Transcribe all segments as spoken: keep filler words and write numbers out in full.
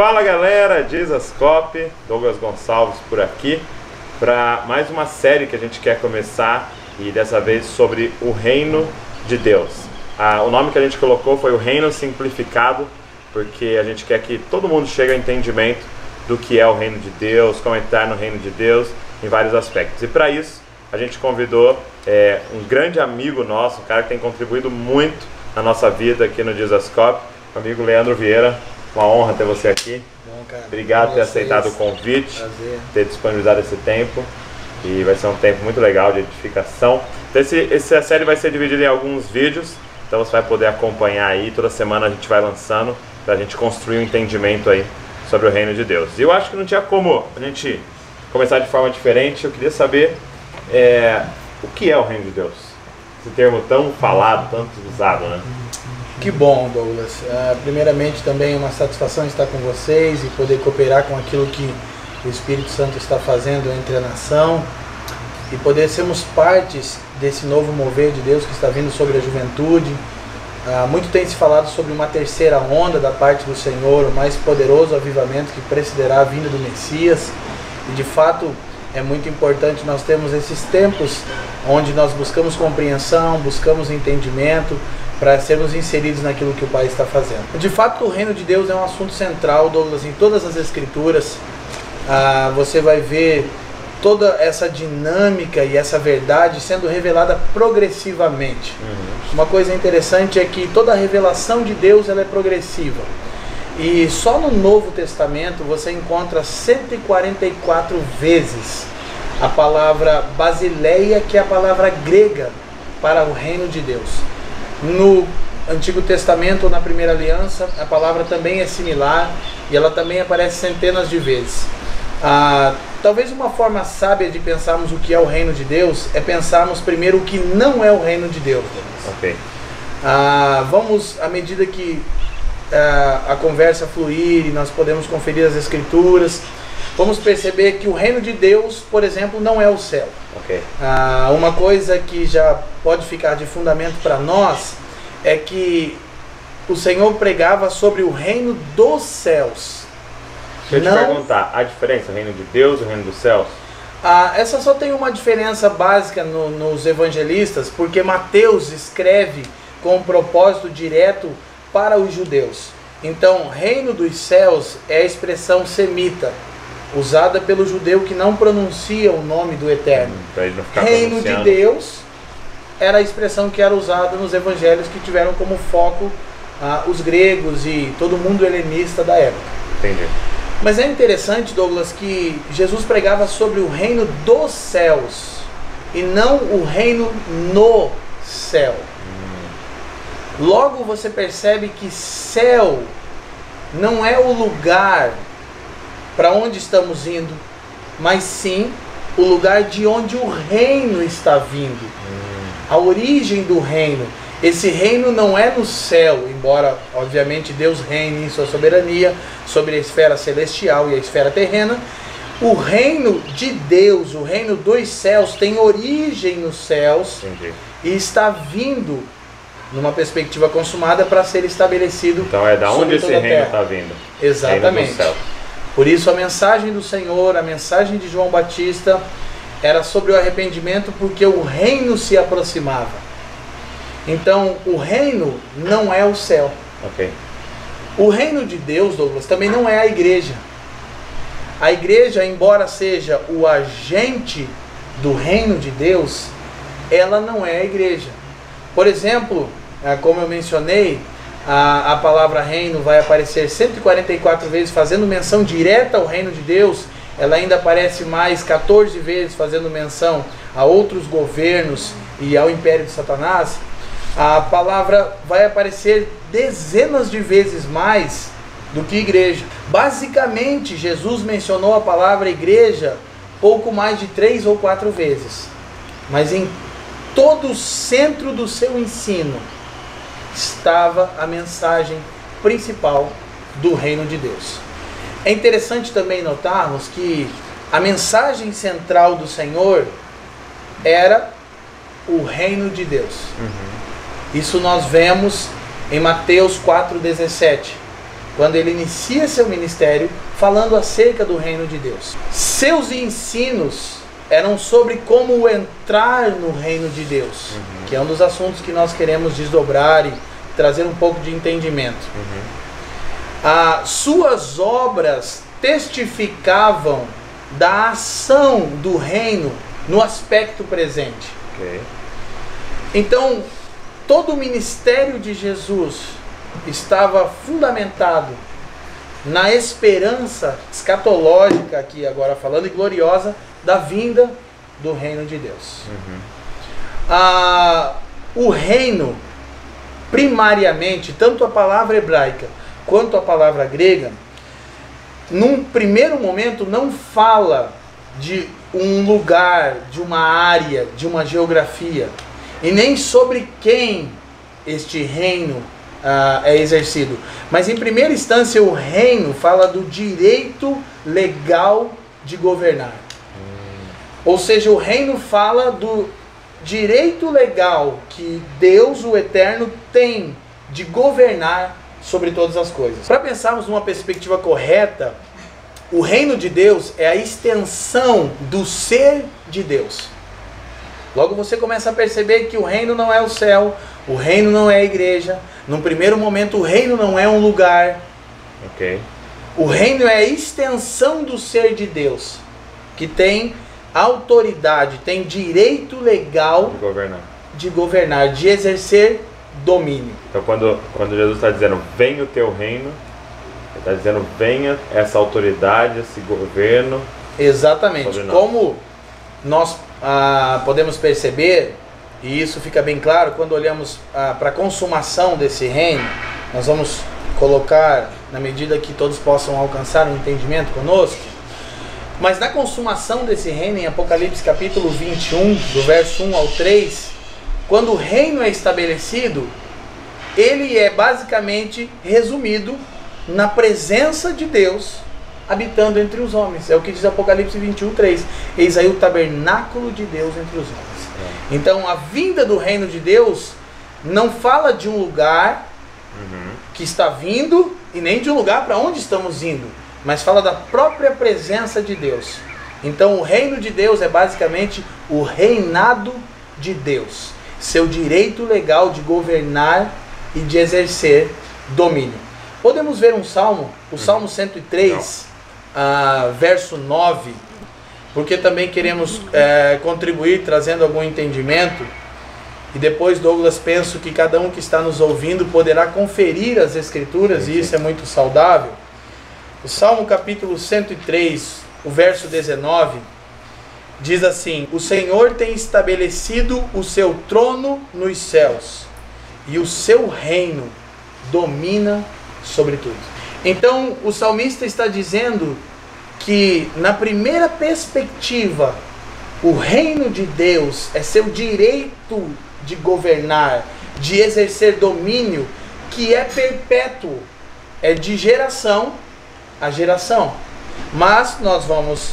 Fala galera, JesusCopy, Douglas Gonçalves por aqui, para mais uma série que a gente quer começar, e dessa vez sobre o reino de Deus. Ah, o nome que a gente colocou foi o reino simplificado, porque a gente quer que todo mundo chegue ao entendimento do que é o reino de Deus, como entrar no reino de Deus, em vários aspectos. E para isso, a gente convidou é, um grande amigo nosso, um cara que tem contribuído muito na nossa vida aqui no JesusCopy, o amigo Leandro Vieira. Uma honra ter você aqui. Bom, cara, obrigado por ter aceitado o convite, prazer. Ter disponibilizado esse tempo. E vai ser um tempo muito legal de edificação. Então, esse, essa série vai ser dividida em alguns vídeos, então você vai poder acompanhar aí. Toda semana a gente vai lançando para a gente construir um entendimento aí sobre o reino de Deus. E eu acho que não tinha como a gente começar de forma diferente. Eu queria saber é, o que é o reino de Deus. Esse termo tão falado, tanto usado, né? Que bom, Douglas. Uh, primeiramente, também uma satisfação estar com vocês e poder cooperar com aquilo que o Espírito Santo está fazendo entre a nação e poder sermos partes desse novo mover de Deus que está vindo sobre a juventude. Uh, muito tem se falado sobre uma terceira onda da parte do Senhor, o mais poderoso avivamento que precederá a vinda do Messias. E, de fato, é muito importante nós termos esses tempos onde nós buscamos compreensão, buscamos entendimento, para sermos inseridos naquilo que o Pai está fazendo. De fato, o reino de Deus é um assunto central, Douglas, em todas as escrituras. Ah, você vai ver toda essa dinâmica e essa verdade sendo revelada progressivamente. Uhum. Uma coisa interessante é que toda a revelação de Deus ela é progressiva. E só no Novo Testamento você encontra cento e quarenta e quatro vezes a palavra Basileia, que é a palavra grega para o reino de Deus. No Antigo Testamento, na Primeira Aliança, a palavra também é similar e ela também aparece centenas de vezes. Ah, talvez uma forma sábia de pensarmos o que é o reino de Deus é pensarmos primeiro o que não é o reino de Deus. Okay. Ah, vamos, à medida que ah, a conversa fluir e nós podemos conferir as escrituras, vamos perceber que o reino de Deus, por exemplo, não é o céu. Okay. Ah, uma coisa que já pode ficar de fundamento para nós é que o Senhor pregava sobre o reino dos céus. Deixa não... eu te perguntar, a diferença, o reino de Deus e o reino dos céus? Ah, essa só tem uma diferença básica no, nos evangelistas, porque Mateus escreve com um propósito direto para os judeus. Então, reino dos céus é a expressão semita, usada pelo judeu que não pronuncia o nome do Eterno. Reino de Deus era a expressão que era usada nos evangelhos, que tiveram como foco ah, os gregos e todo mundo helenista da época. Entendi. Mas é interessante, Douglas, que Jesus pregava sobre o reino dos céus e não o reino no céu. Hum. Logo você percebe que céu não é o lugar para onde estamos indo, mas sim o lugar de onde o reino está vindo. Hum. A origem do reino. Esse reino não é no céu, embora, obviamente, Deus reine em sua soberania sobre a esfera celestial e a esfera terrena. O reino de Deus, o reino dos céus, tem origem nos céus. Entendi. E está vindo numa perspectiva consumada para ser estabelecido. Então é da onde esse reino está vindo. Exatamente. Por isso a mensagem do Senhor, a mensagem de João Batista, era sobre o arrependimento, porque o reino se aproximava. Então, o reino não é o céu. Okay. O reino de Deus, Douglas, também não é a igreja. A igreja, embora seja o agente do reino de Deus, ela não é a igreja. Por exemplo, como eu mencionei, A, a palavra reino vai aparecer cento e quarenta e quatro vezes fazendo menção direta ao reino de Deus. Ela ainda aparece mais quatorze vezes fazendo menção a outros governos e ao império de Satanás. A palavra vai aparecer dezenas de vezes mais do que igreja. Basicamente, Jesus mencionou a palavra igreja pouco mais de três ou quatro vezes, mas em todo o centro do seu ensino estava a mensagem principal do reino de Deus. É interessante também notarmos que a mensagem central do Senhor era o reino de Deus. Uhum. Isso nós vemos em Mateus quatro, dezessete. quando ele inicia seu ministério falando acerca do reino de Deus. Seus ensinos eram sobre como entrar no reino de Deus, uhum. que é um dos assuntos que nós queremos desdobrar e trazer um pouco de entendimento. Uhum. Ah, suas obras testificavam da ação do reino no aspecto presente. Okay. Então, todo o ministério de Jesus estava fundamentado na esperança escatológica, aqui agora falando, e gloriosa, da vinda do reino de Deus. Uhum. Ah, o reino, primariamente, tanto a palavra hebraica quanto a palavra grega, num primeiro momento não fala de um lugar, de uma área, de uma geografia, e nem sobre quem este reino ah, é exercido. Mas em primeira instância o reino fala do direito legal de governar. Ou seja, o reino fala do direito legal que Deus, o Eterno, tem de governar sobre todas as coisas. Para pensarmos numa perspectiva correta, o reino de Deus é a extensão do ser de Deus. Logo você começa a perceber que o reino não é o céu, o reino não é a igreja. Num primeiro momento, o reino não é um lugar. Okay. O reino é a extensão do ser de Deus, que tem autoridade, tem direito legal de governar, de, governar, de exercer domínio. Então quando, quando Jesus está dizendo, venha o teu reino, ele está dizendo, venha essa autoridade, esse governo. Exatamente, como nós ah, podemos perceber, e isso fica bem claro, quando olhamos ah, para a consumação desse reino, nós vamos colocar, na medida que todos possam alcançar um entendimento conosco, mas na consumação desse reino, em Apocalipse capítulo vinte e um, do verso um ao três, quando o reino é estabelecido, ele é basicamente resumido na presença de Deus habitando entre os homens. É o que diz Apocalipse vinte e um, três. Eis aí o tabernáculo de Deus entre os homens. Então a vinda do reino de Deus não fala de um lugar que está vindo e nem de um lugar para onde estamos indo, mas fala da própria presença de Deus. Então o reino de Deus é basicamente o reinado de Deus, seu direito legal de governar e de exercer domínio. Podemos ver um salmo, o Salmo cento e três, ah, verso nove, porque também queremos é, contribuir trazendo algum entendimento, e depois, Douglas, penso que cada um que está nos ouvindo poderá conferir as Escrituras, sim, sim. E isso é muito saudável. O Salmo capítulo cento e três, o verso dezenove, diz assim: o Senhor tem estabelecido o seu trono nos céus, e o seu reino domina sobre tudo. Então o salmista está dizendo que na primeira perspectiva, o reino de Deus é seu direito de governar, de exercer domínio, que é perpétuo, é de geração a geração. Mas nós vamos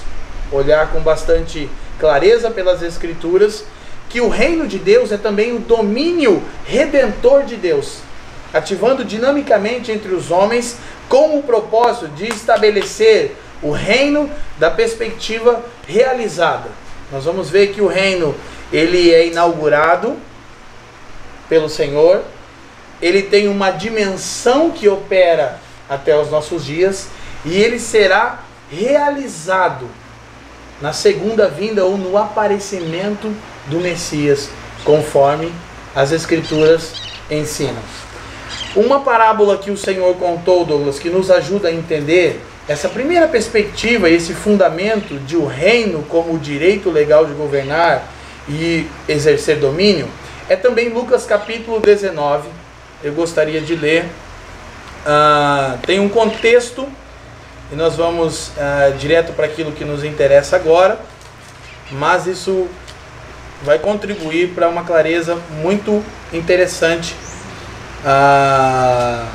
olhar com bastante clareza pelas Escrituras que o reino de Deus é também o domínio redentor de Deus, ativando dinamicamente entre os homens com o propósito de estabelecer o reino da perspectiva realizada. Nós vamos ver que o reino, ele é inaugurado pelo Senhor, ele tem uma dimensão que opera até os nossos dias, e ele será realizado na segunda vinda ou no aparecimento do Messias, conforme as Escrituras ensinam. Uma parábola que o Senhor contou, Douglas, que nos ajuda a entender essa primeira perspectiva, esse fundamento de o reino como o direito legal de governar e exercer domínio, é também Lucas capítulo dezenove. Eu gostaria de ler. Uh, tem um contexto, e nós vamos uh, direto para aquilo que nos interessa agora, mas isso vai contribuir para uma clareza muito interessante uh,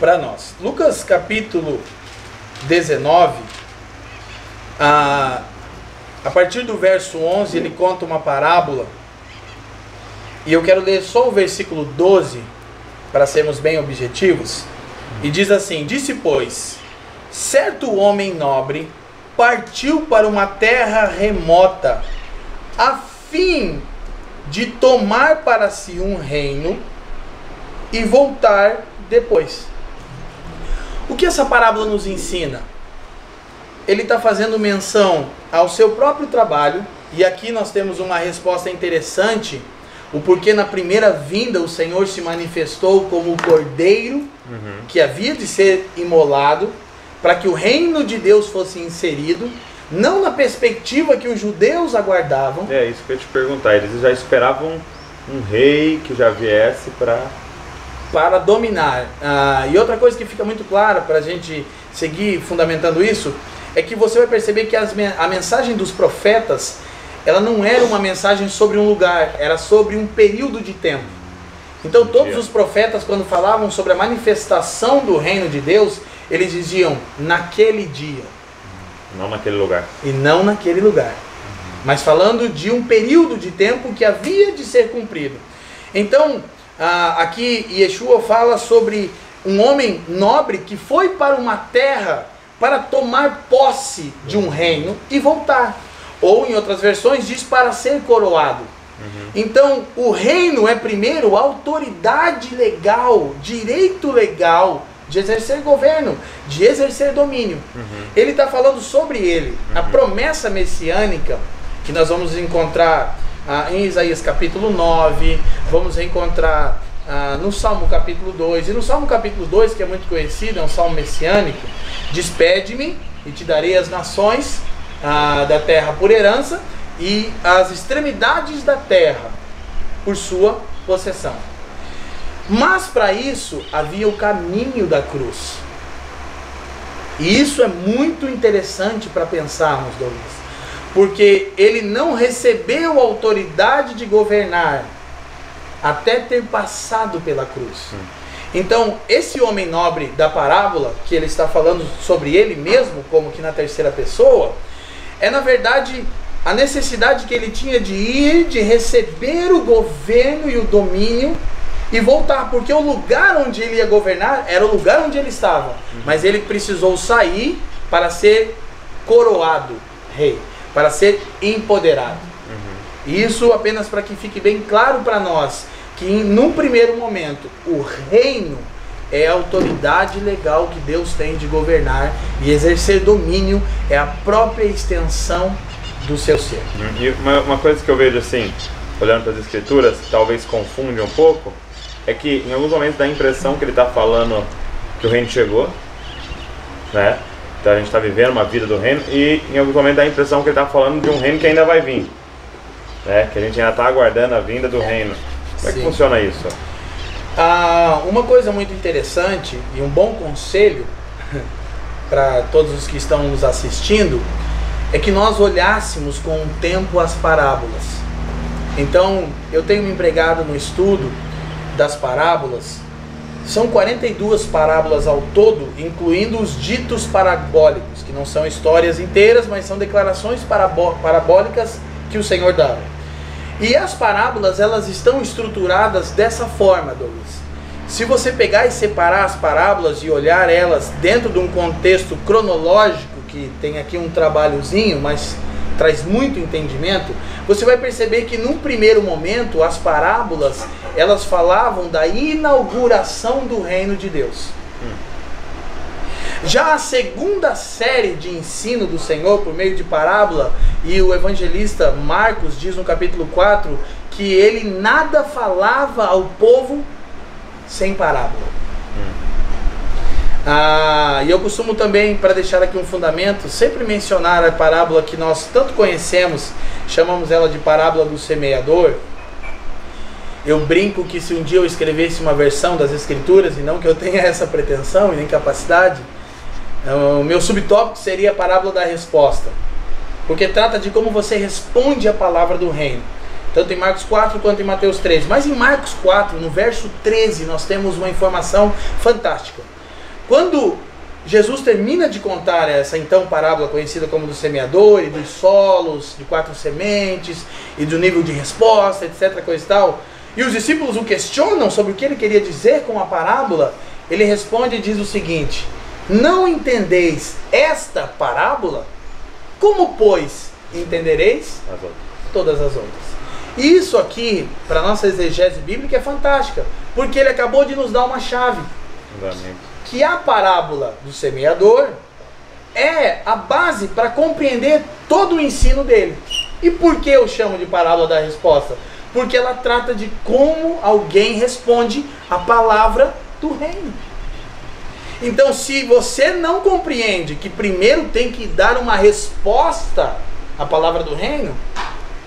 para nós. Lucas capítulo dezenove, uh, a partir do verso onze, ele conta uma parábola, e eu quero ler só o versículo doze para sermos bem objetivos. E diz assim: disse, pois, certo homem nobre partiu para uma terra remota, a fim de tomar para si um reino e voltar depois. O que essa parábola nos ensina? Ele está fazendo menção ao seu próprio trabalho, e aqui nós temos uma resposta interessante, o porquê na primeira vinda o Senhor se manifestou como o cordeiro, uhum, que havia de ser imolado, para que o reino de Deus fosse inserido, não na perspectiva que os judeus aguardavam. É isso que eu ia te perguntar, eles já esperavam um rei que já viesse para... para dominar. Ah, e outra coisa que fica muito clara para a gente seguir fundamentando isso, é que você vai perceber que as, a mensagem dos profetas, ela não era uma mensagem sobre um lugar, era sobre um período de tempo. Então todos os profetas, quando falavam sobre a manifestação do reino de Deus, eles diziam naquele dia. Não naquele lugar. E não naquele lugar. Mas falando de um período de tempo que havia de ser cumprido. Então, aqui Yeshua fala sobre um homem nobre que foi para uma terra para tomar posse de um reino e voltar. Ou, em outras versões, diz para ser coroado. Uhum. Então, o reino é primeiro autoridade legal, direito legal de exercer governo, de exercer domínio. Uhum. Ele está falando sobre ele. Uhum. A promessa messiânica, que nós vamos encontrar ah, em Isaías capítulo nove, vamos encontrar ah, no Salmo capítulo dois. E no Salmo capítulo dois, que é muito conhecido, é um salmo messiânico, diz: pede-me e te darei as nações ah, da terra por herança e as extremidades da terra por sua possessão. Mas para isso havia o caminho da cruz. E isso é muito interessante para pensarmos, Douglas, porque ele não recebeu a autoridade de governar até ter passado pela cruz. Então, esse homem nobre da parábola, que ele está falando sobre ele mesmo, como que na terceira pessoa, é na verdade a necessidade que ele tinha de ir, de receber o governo e o domínio e voltar, porque o lugar onde ele ia governar era o lugar onde ele estava, mas ele precisou sair para ser coroado rei, para ser empoderado. Uhum. Isso apenas para que fique bem claro para nós, que num primeiro momento o reino é a autoridade legal que Deus tem de governar, e exercer domínio é a própria extensão do seu ser. E uma, uma coisa que eu vejo assim, olhando para as escrituras, que talvez confunde um pouco, é que em alguns momentos dá a impressão que ele está falando que o reino chegou, né? Então a gente está vivendo uma vida do reino, e em alguns momentos dá a impressão que ele está falando de um reino que ainda vai vir, né? Que a gente ainda está aguardando a vinda do é. reino. Como é Sim. que funciona isso? Ah, uma coisa muito interessante e um bom conselho para todos os que estão nos assistindo é que nós olhássemos com o tempo as parábolas. Então, eu tenho me empregado no estudo das parábolas. São quarenta e duas parábolas ao todo, incluindo os ditos parabólicos, que não são histórias inteiras, mas são declarações parabólicas que o Senhor dá. E as parábolas, elas estão estruturadas dessa forma, Douglas. Se você pegar e separar as parábolas e olhar elas dentro de um contexto cronológico, que tem aqui um trabalhozinho, mas traz muito entendimento, você vai perceber que num primeiro momento as parábolas, elas falavam da inauguração do reino de Deus. Já a segunda série de ensino do Senhor por meio de parábola, e o evangelista Marcos diz no capítulo quatro que ele nada falava ao povo sem parábola. Ah, e eu costumo também, para deixar aqui um fundamento, sempre mencionar a parábola que nós tanto conhecemos, chamamos ela de parábola do semeador. Eu brinco que se um dia eu escrevesse uma versão das escrituras, e não que eu tenha essa pretensão e nem capacidade, o meu subtópico seria a parábola da resposta, porque trata de como você responde a palavra do reino, tanto em Marcos quatro quanto em Mateus três. Mas em Marcos quatro, no verso treze, nós temos uma informação fantástica. Quando Jesus termina de contar essa então parábola conhecida como do semeador, e dos solos, de quatro sementes, e do nível de resposta, etcétera, coisa e tal, e os discípulos o questionam sobre o que ele queria dizer com a parábola, Ele responde e diz o seguinte: não entendeis esta parábola? Como, pois, entendereis as outras. Todas as outras? Isso aqui, para a nossa exegese bíblica, é fantástica, porque ele acabou de nos dar uma chave. Que a parábola do semeador é a base para compreender todo o ensino dele. E por que eu chamo de parábola da resposta? Porque ela trata de como alguém responde a palavra do reino. Então, se você não compreende que primeiro tem que dar uma resposta à palavra do reino,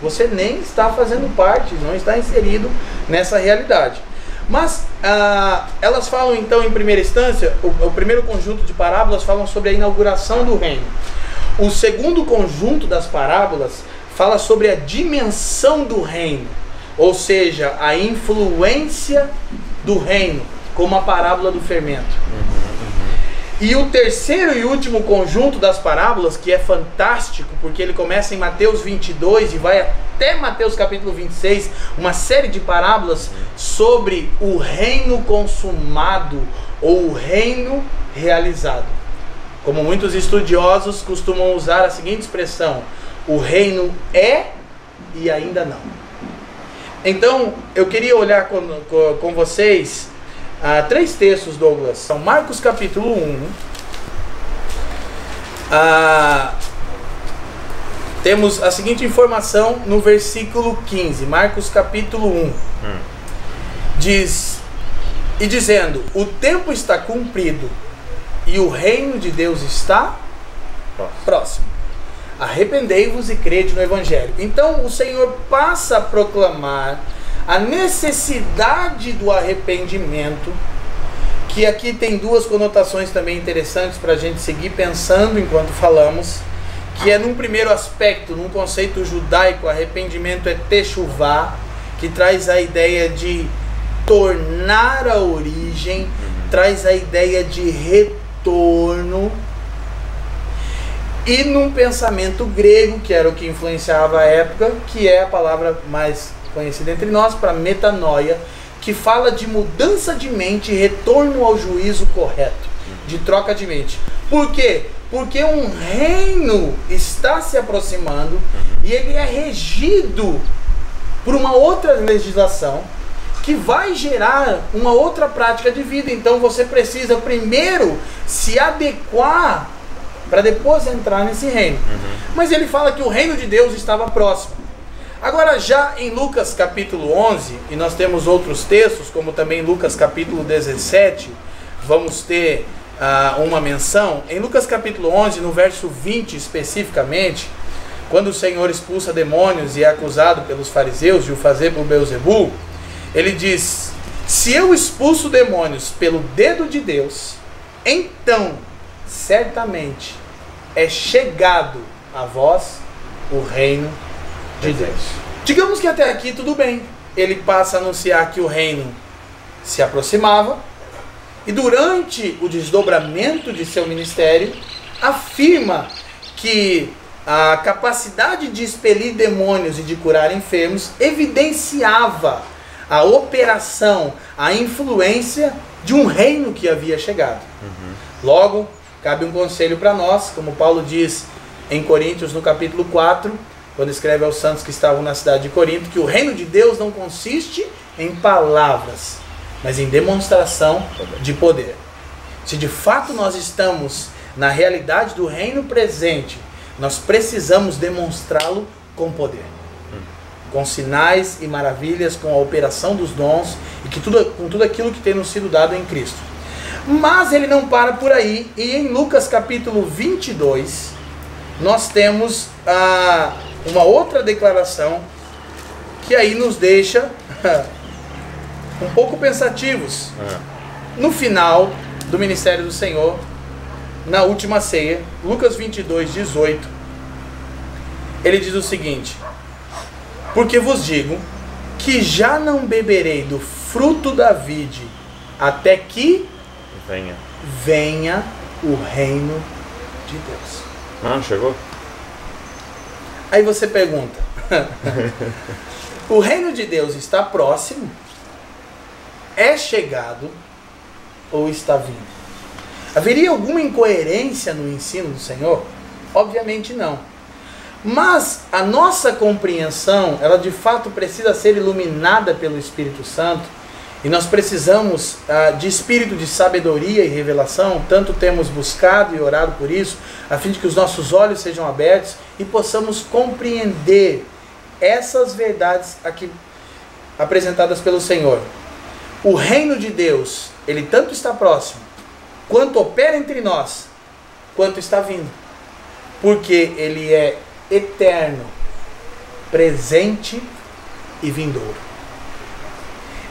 você nem está fazendo parte, não está inserido nessa realidade. Mas ah, elas falam então, em primeira instância, o, o primeiro conjunto de parábolas falam sobre a inauguração do reino. O segundo conjunto das parábolas fala sobre a dimensão do reino, ou seja, a influência do reino, como a parábola do fermento. E o terceiro e último conjunto das parábolas, que é fantástico, porque ele começa em Mateus vinte e dois e vai até Mateus capítulo vinte e seis, uma série de parábolas sobre o reino consumado ou o reino realizado. Como muitos estudiosos costumam usar a seguinte expressão: o reino é e ainda não. Então, eu queria olhar com, com, com vocês... Ah, três textos, Douglas. São Marcos capítulo um. Ah, temos a seguinte informação no versículo quinze. Marcos capítulo um. Hum. Diz: e dizendo, o tempo está cumprido e o reino de Deus está próximo. próximo. Arrependei-vos e crede no Evangelho. Então o Senhor passa a proclamar a necessidade do arrependimento, que aqui tem duas conotações também interessantes para a gente seguir pensando enquanto falamos, que é, num primeiro aspecto, num conceito judaico, arrependimento é techuvá, que traz a ideia de tornar a origem, traz a ideia de retorno. E num pensamento grego, que era o que influenciava a época, que é a palavra mais conhecida entre nós, para metanoia, que fala de mudança de mente, retorno ao juízo correto, de troca de mente. Por quê? Porque um reino está se aproximando e ele é regido por uma outra legislação que vai gerar uma outra prática de vida. Então você precisa primeiro se adequar para depois entrar nesse reino. Mas ele fala que o reino de Deus estava próximo. Agora, já em Lucas capítulo onze, e nós temos outros textos, como também Lucas capítulo dezessete, vamos ter uh, uma menção. Em Lucas capítulo onze, no verso vinte especificamente, quando o Senhor expulsa demônios e é acusado pelos fariseus de o fazer por Beelzebul, ele diz: se eu expulso demônios pelo dedo de Deus, então certamente é chegado a vós o reino de Deus. Digamos que até aqui tudo bem. Ele passa a anunciar que o reino se aproximava e, durante o desdobramento de seu ministério, afirma que a capacidade de expelir demônios e de curar enfermos evidenciava a operação, a influência de um reino que havia chegado. Uhum. Logo, cabe um conselho para nós, como Paulo diz em Coríntios no capítulo quatro, quando escreve aos santos que estavam na cidade de Corinto, que o reino de Deus não consiste em palavras, mas em demonstração de poder. Se de fato nós estamos na realidade do reino presente, nós precisamos demonstrá-lo com poder, com sinais e maravilhas, com a operação dos dons, e que tudo, com tudo aquilo que tem nos sido dado em Cristo. Mas ele não para por aí, e em Lucas capítulo vinte e dois, nós temos a... Ah, uma outra declaração que aí nos deixa um pouco pensativos. É. No final do ministério do Senhor, na última ceia, Lucas vinte e dois, dezoito, ele diz o seguinte: porque vos digo que já não beberei do fruto da vide até que venha, venha o reino de Deus. Não chegou? Aí você pergunta, o reino de Deus está próximo, é chegado, ou está vindo? Haveria alguma incoerência no ensino do Senhor? Obviamente não. Mas a nossa compreensão, ela de fato precisa ser iluminada pelo Espírito Santo, e nós precisamos ah, de espírito de sabedoria e revelação, tanto temos buscado e orado por isso, a fim de que os nossos olhos sejam abertos e possamos compreender essas verdades aqui apresentadas pelo Senhor. O reino de Deus, ele tanto está próximo, quanto opera entre nós, quanto está vindo. Porque ele é eterno, presente e vindouro.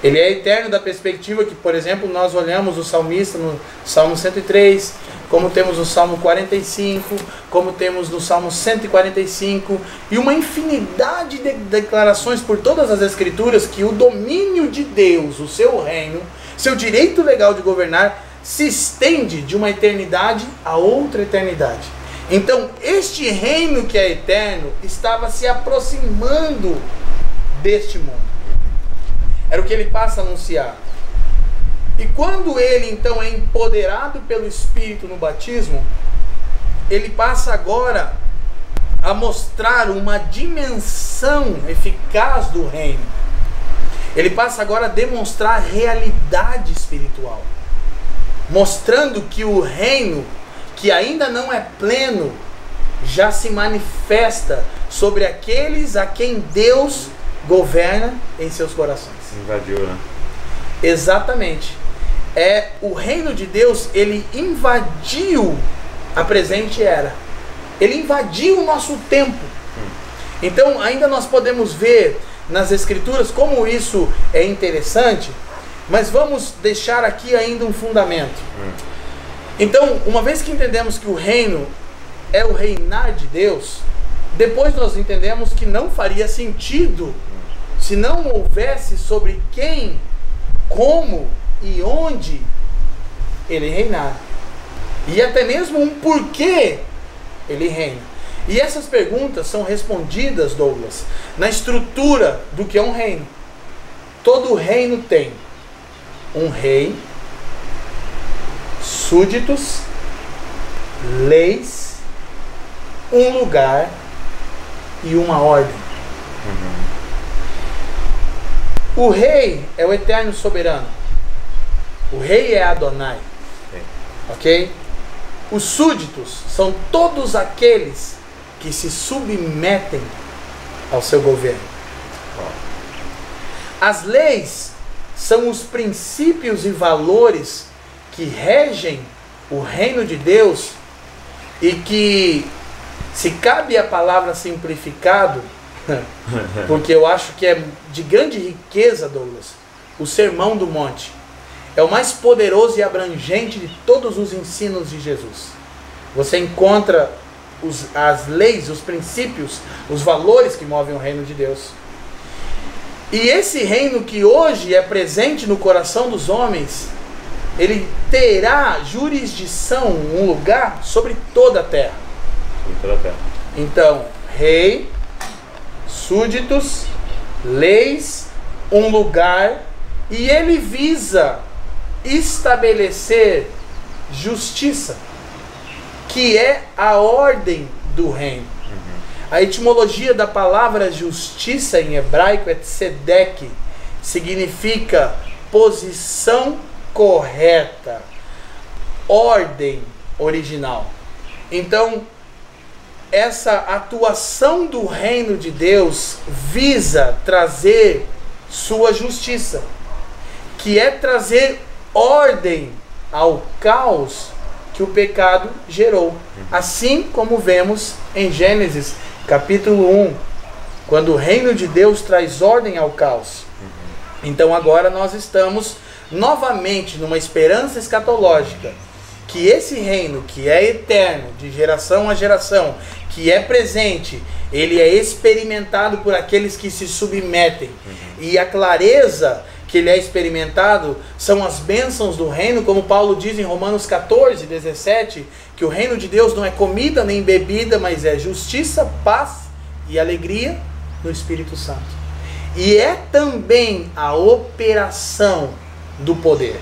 Ele é eterno da perspectiva que, por exemplo, nós olhamos o salmista no Salmo cento e três, como temos no Salmo quarenta e cinco, como temos no Salmo cento e quarenta e cinco, e uma infinidade de declarações por todas as Escrituras que o domínio de Deus, o seu reino, seu direito legal de governar, se estende de uma eternidade a outra eternidade. Então, este reino que é eterno estava se aproximando deste mundo. Era o que ele passa a anunciar. E quando ele, então, é empoderado pelo Espírito no batismo, ele passa agora a mostrar uma dimensão eficaz do reino. Ele passa agora a demonstrar realidade espiritual, mostrando que o reino, que ainda não é pleno, já se manifesta sobre aqueles a quem Deus governa em seus corações. Invadiu, né? Exatamente. É, o reino de Deus, ele invadiu a presente era. Ele invadiu o nosso tempo. Então, ainda nós podemos ver nas Escrituras como isso é interessante, mas vamos deixar aqui ainda um fundamento. Então, uma vez que entendemos que o reino é o reinar de Deus, depois nós entendemos que não faria sentido se não houvesse sobre quem, como e onde ele reinar. E até mesmo um porquê ele reina. E essas perguntas são respondidas, Douglas, na estrutura do que é um reino. Todo reino tem um rei, súditos, leis, um lugar e uma ordem. Uhum. O rei é o eterno soberano. O rei é Adonai. Sim. Ok? Os súditos são todos aqueles que se submetem ao seu governo. As leis são os princípios e valores que regem o reino de Deus e que, se cabe a palavra simplificado, porque eu acho que é de grande riqueza, Douglas, o Sermão do Monte é o mais poderoso e abrangente de todos os ensinos de Jesus. Você encontra os, as leis, os princípios, os valores que movem o reino de Deus. E esse reino que hoje é presente no coração dos homens, ele terá jurisdição, um lugar sobre toda a terra. Sobre toda a terra. Então, rei, súditos, leis, um lugar, e ele visa estabelecer justiça, que é a ordem do reino. Uhum. A etimologia da palavra justiça em hebraico é tzedek, significa posição correta, ordem original. Então, essa atuação do reino de Deus visa trazer sua justiça, que é trazer ordem ao caos que o pecado gerou. Assim como vemos em Gênesis capítulo um, quando o reino de Deus traz ordem ao caos. Então agora nós estamos novamente numa esperança escatológica, que esse reino que é eterno, de geração a geração, que é presente, ele é experimentado por aqueles que se submetem. Uhum. E a clareza que ele é experimentado são as bênçãos do reino, como Paulo diz em Romanos quatorze, dezessete, que o reino de Deus não é comida nem bebida, mas é justiça, paz e alegria no Espírito Santo. E é também a operação do poder.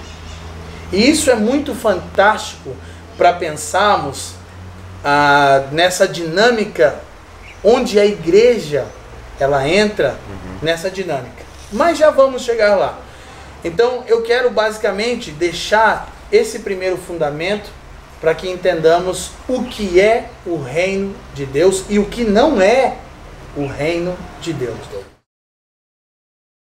E isso é muito fantástico para pensarmos ah, nessa dinâmica onde a igreja ela entra uhum. nessa dinâmica. Mas já vamos chegar lá. Então eu quero basicamente deixar esse primeiro fundamento para que entendamos o que é o reino de Deus e o que não é o reino de Deus.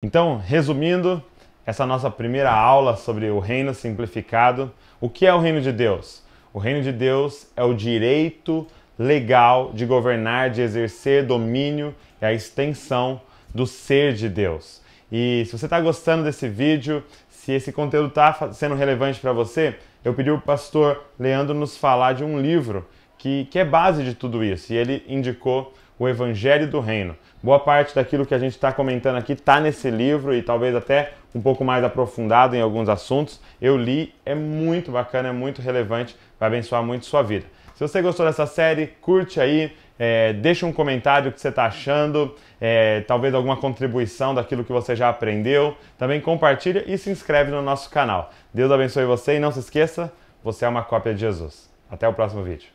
Então, resumindo essa nossa primeira aula sobre o reino simplificado, o que é o reino de Deus? O reino de Deus é o direito legal de governar, de exercer domínio e a extensão do ser de Deus. E se você está gostando desse vídeo, se esse conteúdo está sendo relevante para você, eu pedi ao pastor Leandro nos falar de um livro que, que é base de tudo isso. E ele indicou o Evangelho do Reino. Boa parte daquilo que a gente está comentando aqui está nesse livro e talvez até um pouco mais aprofundado em alguns assuntos. Eu li, é muito bacana, é muito relevante, vai abençoar muito sua vida. Se você gostou dessa série, curte aí. É, deixa um comentário o que você está achando, é, talvez alguma contribuição daquilo que você já aprendeu. Também compartilha e se inscreve no nosso canal. Deus abençoe você e não se esqueça, você é uma cópia de Jesus. Até o próximo vídeo.